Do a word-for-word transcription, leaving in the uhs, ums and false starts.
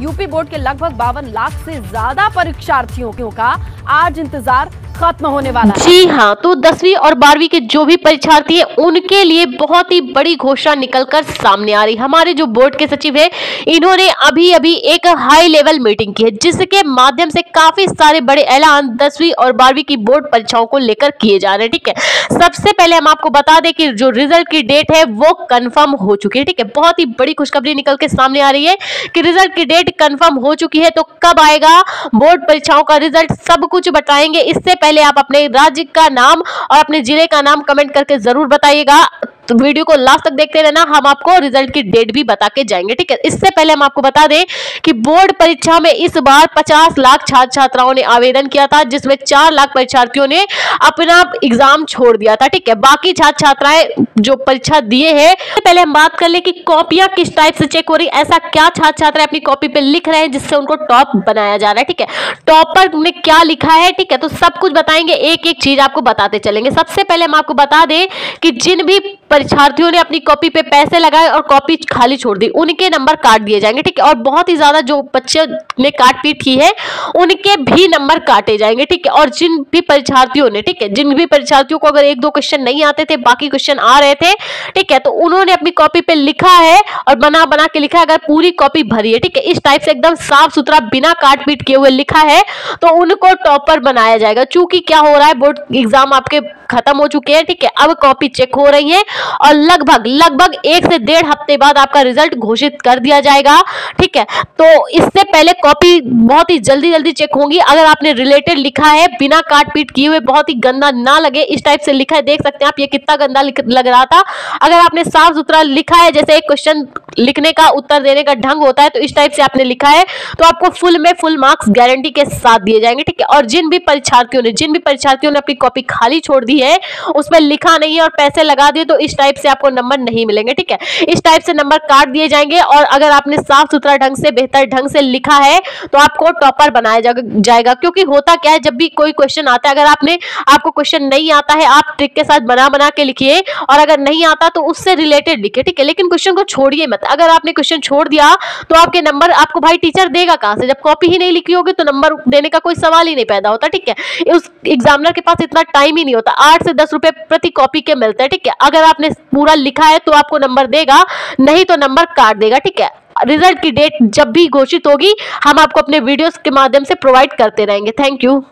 UP board के लगभग बावन लाख से ज्यादा परीक्षार्थियों का आज इंतजार खत्म होने वाला है। जी हाँ, तो दसवीं और बारहवीं के जो भी परीक्षार्थी हैं उनके लिए बहुत ही बड़ी घोषणा निकलकर सामने आ रही। हमारे जो बोर्ड के सचिव हैं इन्होंने अभी अभी एक हाई लेवल मीटिंग की है, जिसके माध्यम से काफी सारे बड़े ऐलान दसवीं और बारहवीं की बोर्ड परीक्षाओं को लेकर किए जा रहे हैं। ठीक है, सबसे पहले हम आपको बता दें कि जो रिजल्ट की डेट है वो कंफर्म हो चुकी है। ठीक है, बहुत ही बड़ी खुशखबरी निकल के सामने आ रही है कि रिजल्ट की डेट कंफर्म हो चुकी है। तो कब आएगा बोर्ड परीक्षाओं का रिजल्ट, सब कुछ बताएंगे। इससे पहले आप अपने राज्य का नाम और अपने जिले का नाम कमेंट करके जरूर बताइएगा। तो वीडियो को लास्ट तक देखते रहना, हम आपको रिजल्ट की डेट भी बता के जाएंगे। ठीक है, इससे पहले हम आपको बता दें कि बोर्ड परीक्षा में इस बार पचास लाख छात्र छात्राओं ने आवेदन किया था, जिसमें चार लाख परीक्षार्थियों ने अपना एग्जाम छोड़ दिया था। ठीक है, बाकी छात्र छात्राएं जो परीक्षा दिए हैं। पहले हम बात कर ले कि कॉपियां किस टाइप से चेक हो रही, ऐसा क्या छात्र छात्राएं अपनी कॉपी पे लिख रहे हैं जिससे उनको टॉप बनाया जा रहा है। ठीक है, टॉपर में क्या लिखा है, ठीक है, तो सब कुछ बताएंगे, एक एक चीज आपको बताते चलेंगे। सबसे पहले हम आपको बता दें कि जिन भी परीक्षार्थियों ने अपनी कॉपी पे पैसे लगाए और कॉपी खाली छोड़ दी, उनके नंबर काट दिए जाएंगे। ठीक है, और बहुत ही ज्यादा जो बच्चे ने काट पीट की है उनके भी नंबर काटे जाएंगे। ठीक है, और जिन भी परीक्षार्थियों ने ठीक है जिन भी परीक्षार्थियों को अगर एक दो क्वेश्चन नहीं आते थे, बाकी क्वेश्चन आ रहे थे, ठीक है, तो उन्होंने अपनी कॉपी पे लिखा है और बना बना के लिखा है। अगर पूरी कॉपी भरी है, ठीक है, इस टाइप से एकदम साफ सुथरा बिना काट पीट किए हुए लिखा है, तो उनको टॉपर बनाया जाएगा। चूंकि क्या हो रहा है, बोर्ड एग्जाम आपके खत्म हो चुके हैं। ठीक है, अब कॉपी चेक हो रही है और लगभग लगभग एक से डेढ़ हफ्ते बाद आपका रिजल्ट घोषित कर दिया जाएगा। ठीक है, तो इससे पहले कॉपी बहुत ही जल्दी जल्दी चेक होंगी। अगर आपने रिलेटेड लिखा है बिना काट पीट किए हुए, बहुत ही गंदा ना लगे इस टाइप से लिखा है, देख सकते हैं आप ये कितना गंदा लग रहा था। अगर आपने साफ सुथरा लिखा है, जैसे एक क्वेश्चन लिखने का उत्तर देने का ढंग होता है, तो इस टाइप से आपने लिखा है तो आपको फुल में फुल मार्क्स गारंटी के साथ दिए जाएंगे। ठीक है, और जिन भी परीक्षार्थियों ने जिन भी परीक्षार्थियों ने अपनी कॉपी खाली छोड़ दी है, उसमें लिखा नहीं है और पैसे लगा दिए, तो इस टाइप से आपको नंबर नहीं मिलेंगे। ठीक है, इस टाइप से नंबर काट दिए जाएंगे। और अगर आपने साफ सुथरा ढंग से बेहतर ढंग से लिखा है तो आपको टॉपर बनाया जाएगा। क्योंकि होता क्या है, जब भी कोई क्वेश्चन आता है, अगर आपने आपको क्वेश्चन नहीं आता है, आप ट्रिक के साथ बना बना के लिखिए, और अगर नहीं आता तो उससे रिलेटेड लिखिए। ठीक है, लेकिन क्वेश्चन को छोड़िए मत। अगर आपने क्वेश्चन छोड़ दिया तो आपके नंबर आपको भाई टीचर देगा कहां से, जब कॉपी ही नहीं लिखी होगी तो नंबर देने का कोई सवाल ही नहीं पैदा होता। ठीक है, उस एग्जामिनर के पास इतना टाइम ही नहीं होता, आठ से दस रुपए प्रति कॉपी के मिलते हैं। ठीक है, अगर आपने पूरा लिखा है तो आपको नंबर देगा, नहीं तो नंबर काट देगा। ठीक है, रिजल्ट की डेट जब भी घोषित होगी हम आपको अपने वीडियोस के माध्यम से प्रोवाइड करते रहेंगे। Thank you.